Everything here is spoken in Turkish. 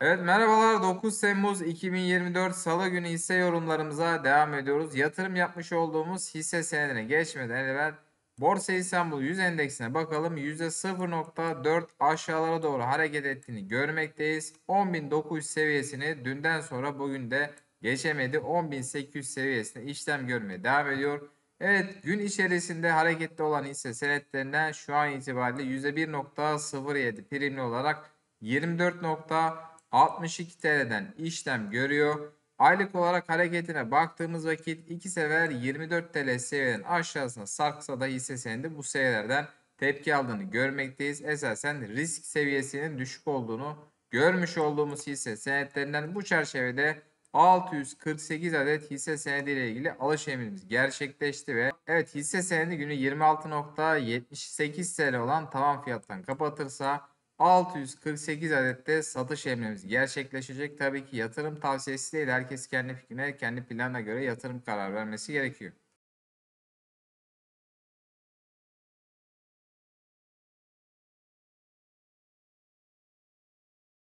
Evet, merhabalar. 9 Temmuz 2024 Salı günü hisse yorumlarımıza devam ediyoruz. Yatırım yapmış olduğumuz hisse senedine geçmeden evvel Borsa İstanbul 100 endeksine bakalım. %0.4 aşağılara doğru hareket ettiğini görmekteyiz. 10.900 seviyesini dünden sonra bugün de geçemedi. 10.800 seviyesine işlem görmeye devam ediyor. Evet, gün içerisinde hareketli olan hisse senetlerinden şu an itibariyle %1.07 primli olarak 24.62 TL'den işlem görüyor. Aylık olarak hareketine baktığımız vakit iki sefer 24 TL seviyenin aşağısına sarksa da hisse senedi bu seviyelerden tepki aldığını görmekteyiz. Esasen risk seviyesinin düşük olduğunu görmüş olduğumuz hisse senetlerinden bu çerçevede 648 adet hisse senedi ile ilgili alış emrimiz gerçekleşti ve evet, hisse senedi günü 26.78 TL olan tavan fiyattan kapatırsa 648 adette satış emrimiz gerçekleşecek. Tabii ki yatırım tavsiyesi değil. Herkes kendi fikrine, kendi planına göre yatırım kararı vermesi gerekiyor.